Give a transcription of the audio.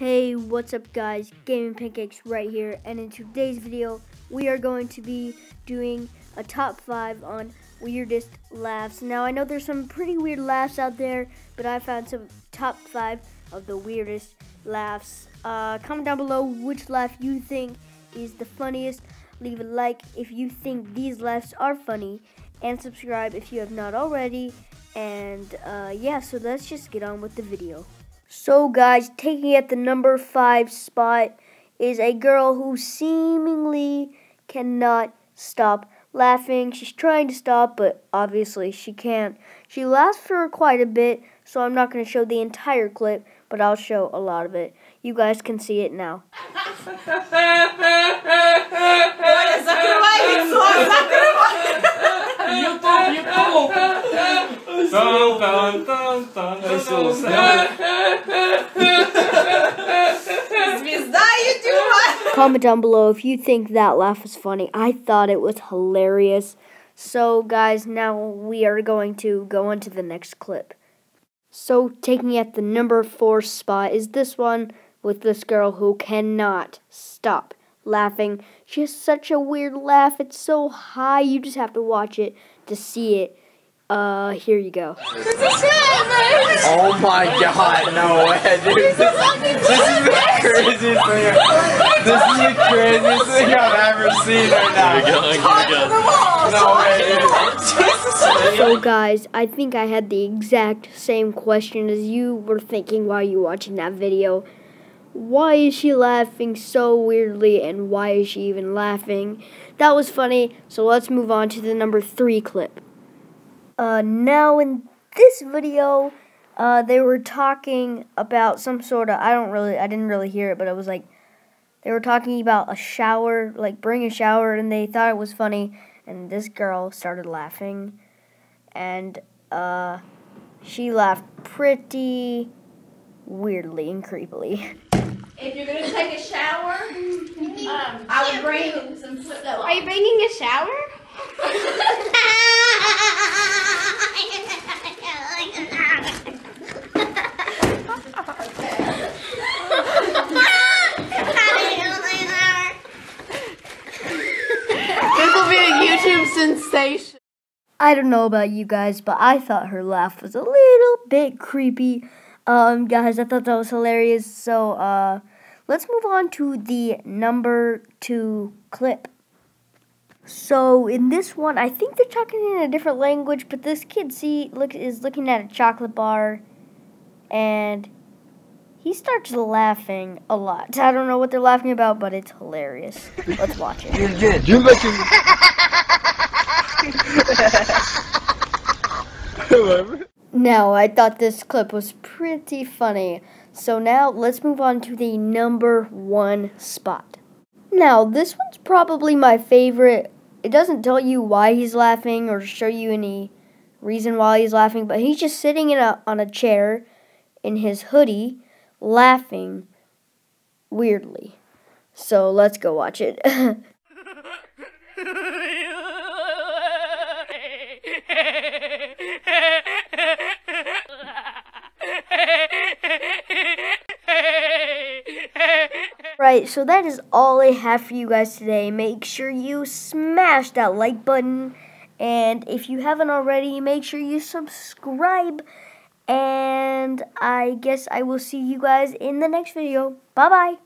Hey, what's up guys, Gaming Pancakes right here, and in today's video we are going to be doing a top 5 on weirdest laughs. Now I know there's some pretty weird laughs out there, but I found some top 5 of the weirdest laughs. Comment down below which laugh you think is the funniest, leave a like if you think these laughs are funny, and subscribe if you have not already, and yeah, so let's just get on with the video. So guys, taking at the number 5 spot is a girl who seemingly cannot stop laughing. She's trying to stop, but obviously she can't. She laughs for quite a bit, so I'm not going to show the entire clip, but I'll show a lot of it. You guys can see it now. Comment down below if you think that laugh was funny. I thought it was hilarious. So guys, now we are going to go on to the next clip. So taking at the number 4 spot is this one with this girl who cannot stop laughing. She has such a weird laugh. It's so high, you just have to watch it to see it. Here you go. Oh my god, no way, dude. This is the craziest thing I've ever seen right now. No way, dude. So guys, I think I had the exact same question as you were thinking while you were watching that video. Why is she laughing so weirdly, and why is she even laughing? That was funny, so let's move on to the number 3 clip. Now in this video, they were talking about some sort of, I didn't really hear it, but it was like, they were talking about a shower, like bring a shower, and they thought it was funny, and this girl started laughing, and she laughed pretty weirdly and creepily. If you're gonna take a shower, I would bring some foot. Are you bringing a shower? Sensation. I don't know about you guys, but I thought her laugh was a little bit creepy. Guys, I thought that was hilarious. So, let's move on to the number 2 clip. So, in this one, I think they're talking in a different language, but this kid is looking at a chocolate bar, and he starts laughing a lot. I don't know what they're laughing about, but it's hilarious. Let's watch it. Now, I thought this clip was pretty funny. So now, let's move on to the number 1 spot. Now, this one's probably my favorite. It doesn't tell you why he's laughing or show you any reason why he's laughing, but he's just sitting on a chair in his hoodie, laughing weirdly. So, let's go watch it. Right, so that is all I have for you guys today. Make sure you smash that like button, and if you haven't already, make sure you subscribe, and I guess I will see you guys in the next video. Bye bye.